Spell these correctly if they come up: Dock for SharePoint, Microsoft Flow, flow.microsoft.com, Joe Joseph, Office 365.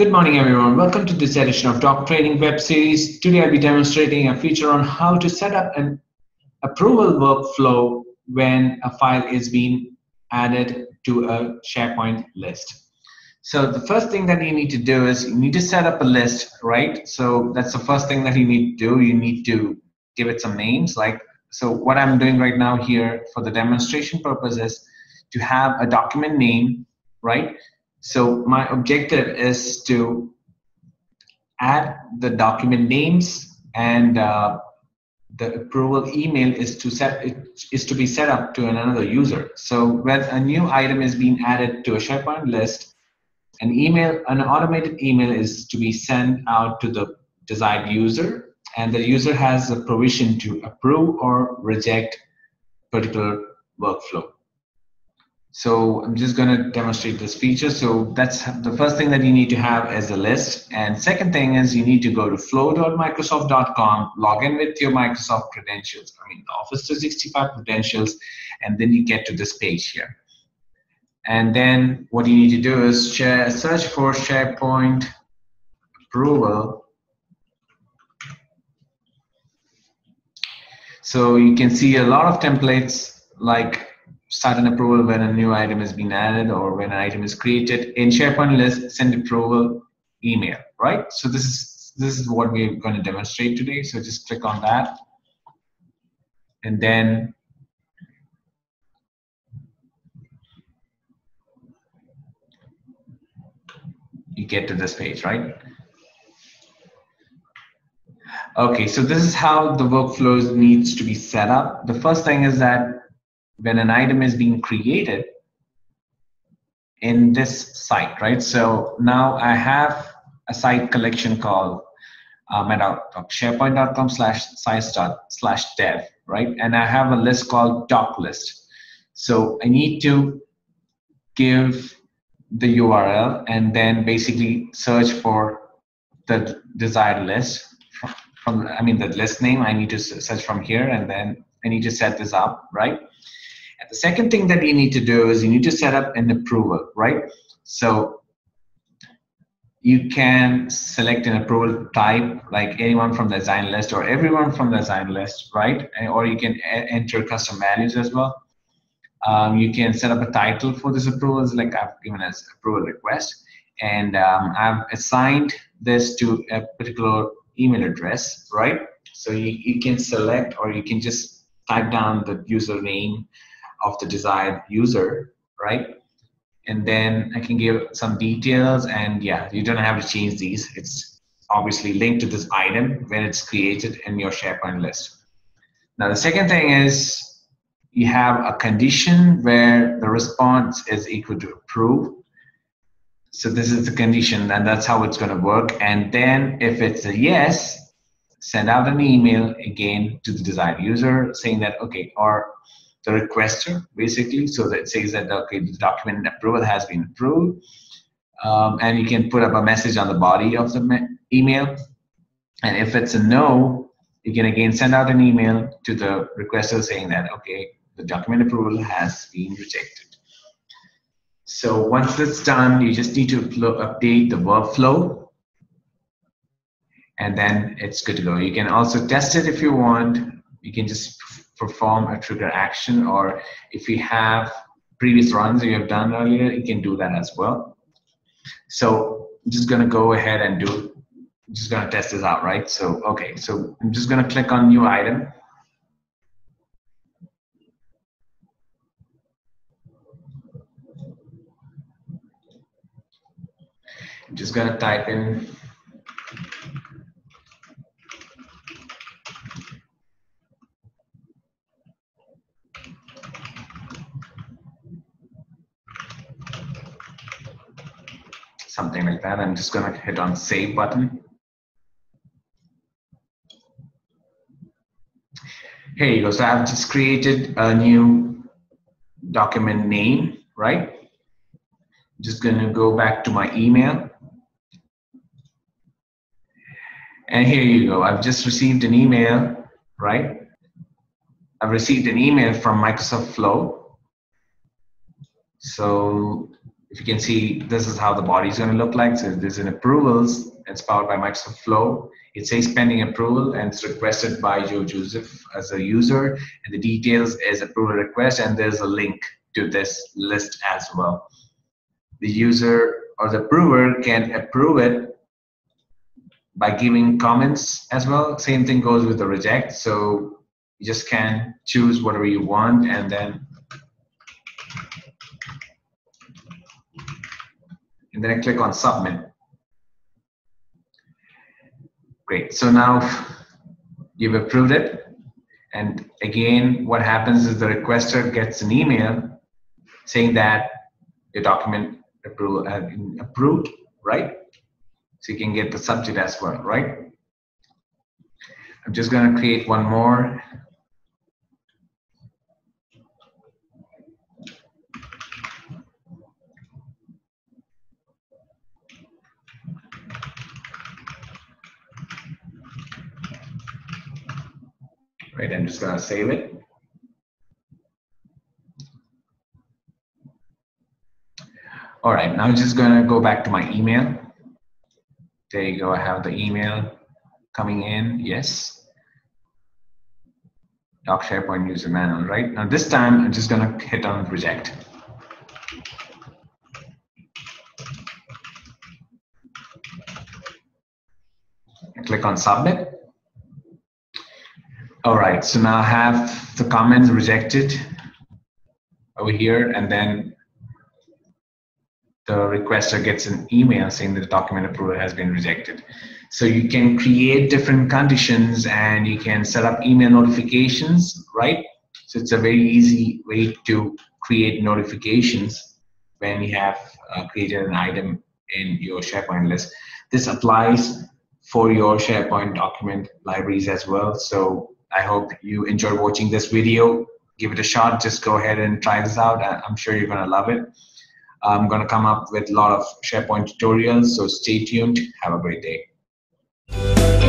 Good morning, everyone. Welcome to this edition of Doc Training Web Series. Today, I'll be demonstrating a feature on how to set up an approval workflow when a file is being added to a SharePoint list. So the first thing that you need to do is you need to set up a list, right? So that's the first thing that you need to do. You need to give it some names. So what I'm doing right now here for the demonstration purpose is to have a document name, right? So my objective is to add the document names, and the approval email is to be set up to another user. So when a new item is being added to a SharePoint list, an automated email is to be sent out to the desired user, and the user has the permission to approve or reject particular workflow. So I'm just going to demonstrate this feature. So that's the first thing that you need to have as a list. And second thing is you need to go to flow.microsoft.com, log in with your Microsoft credentials, Office 365 credentials, and then you get to this page here. And then what you need to do is search for SharePoint approval. So you can see a lot of templates like start an approval when a new item is being added or when an item is created. In SharePoint list, send approval email, right? So this is what we're going to demonstrate today. So just click on that. And then you get to this page, right? Okay, so this is how the workflows needs to be set up. The first thing is that when an item is being created in this site, right? So now I have a site collection called sharepoint.com/sites./dev, right? And I have a list called doc list. So I need to give the URL and then basically search for the desired list the list name. I need to search from here, and then I need to set this up, right? The second thing that you need to do is you need to set up an approval, right? So you can select an approval type, like anyone from the assigned list or everyone from the assigned list, right? Or you can enter custom values as well. You can set up a title for this approval, like I've given as approval request, and I've assigned this to a particular email address, right? So you can select, or you can just type down the username of the desired user, right? And then I can give some details, and yeah, you don't have to change these. It's obviously linked to this item when it's created in your SharePoint list. Now, the second thing is you have a condition where the response is equal to approve. So this is the condition, and that's how it's going to work. And then if it's a yes, send out an email again to the desired user saying that, okay, or the requester basically, so that it says that, okay, the document approval has been approved, and you can put up a message on the body of the email. And if it's a no, you can again send out an email to the requester saying that, okay, the document approval has been rejected. So once that's done, you just need to update the workflow, and then it's good to go. You can also test it if you want. You can just perform a trigger action, or if you have previous runs that you have done earlier, you can do that as well. So I'm just going to go ahead and test this out, right? So, okay, so I'm just going to click on new item. I'm just going to type in something like that. I'm just going to hit on save button. Here you go. So I've just created a new document name, right? I'm just going to go back to my email. And here you go. I've just received an email, right? I've received an email from Microsoft Flow. So If you can see, this is how the body is going to look like. So there's an approvals. It's powered by Microsoft Flow. It says pending approval, and it's requested by Joe Joseph as a user. And the details is approval request, and there's a link to this list as well. The user or the approver can approve it by giving comments as well. Same thing goes with the reject. So you just can choose whatever you want, and then I click on submit. Great, so now you've approved it. And again, what happens is the requester gets an email saying that your document approval has been approved, right? So you can get the subject as well, right? I'm just gonna create one more. Right, I'm just going to save it. All right, now I'm just going to go back to my email. There you go, I have the email coming in, yes. Doc SharePoint user manual, right? Now this time, I'm just going to hit on reject. I click on submit. All right, so now I have the comments rejected over here, and then the requester gets an email saying that the document approval has been rejected. So you can create different conditions and you can set up email notifications, right? So it's a very easy way to create notifications when you have created an item in your SharePoint list. This applies for your SharePoint document libraries as well. So I hope you enjoyed watching this video. Give it a shot. Just go ahead and try this out. I'm sure you're going to love it. I'm going to come up with a lot of SharePoint tutorials, so stay tuned. Have a great day.